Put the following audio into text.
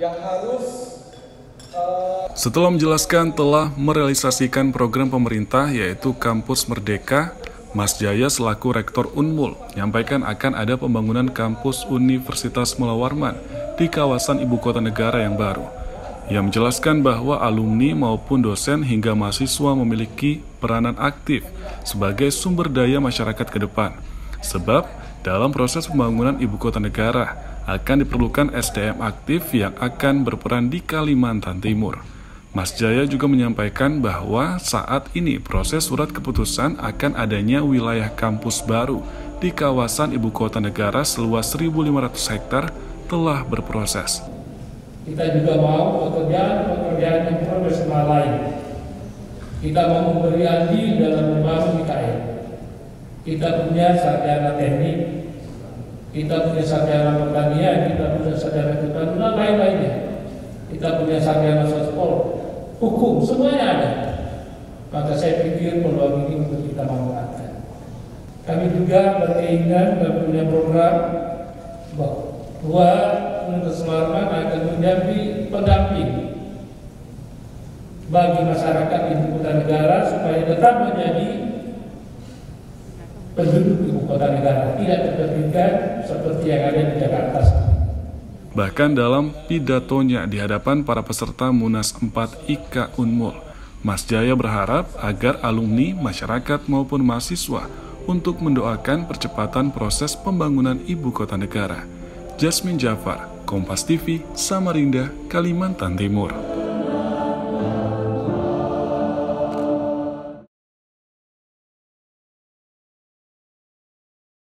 yang harus. Setelah menjelaskan telah merealisasikan program pemerintah yaitu Kampus Merdeka, Masjaya selaku Rektor Unmul menyampaikan akan ada pembangunan kampus Universitas Mulawarman di kawasan Ibu Kota Negara yang baru. Ia menjelaskan bahwa alumni maupun dosen hingga mahasiswa memiliki peranan aktif sebagai sumber daya masyarakat ke depan. Sebab dalam proses pembangunan Ibu Kota Negara, akan diperlukan SDM aktif yang akan berperan di Kalimantan Timur. Masjaya juga menyampaikan bahwa saat ini proses surat keputusan akan adanya wilayah kampus baru di kawasan Ibu Kota Negara seluas 1.500 hektar telah berproses. Kita juga mau pekerjaan-pekerjaan yang profesional lain. Kita mau memberi andil dalam membangun KAI. Kita punya sarjana teknik, kita punya sarjana pertanian, kita punya sarjana kehutanan, dan lain-lainnya. Kita punya sarjana sosial, hukum, semuanya ada. Maka saya pikir peluang ini untuk kita manfaatkan. Kami juga berkeinginan dan punya program bahwa Universitas Mulawarman akan menjadi pendamping bagi masyarakat ibu kota negara supaya tetap menjadi penduduk ibu kota negara, tidak terpisah seperti yang ada di Jakarta. Bahkan dalam pidatonya di hadapan para peserta Munas 4 IKA Unmul, Masjaya berharap agar alumni, masyarakat maupun mahasiswa untuk mendoakan percepatan proses pembangunan ibu kota negara. Jasmine Jafar, Kompas TV, Samarinda, Kalimantan Timur.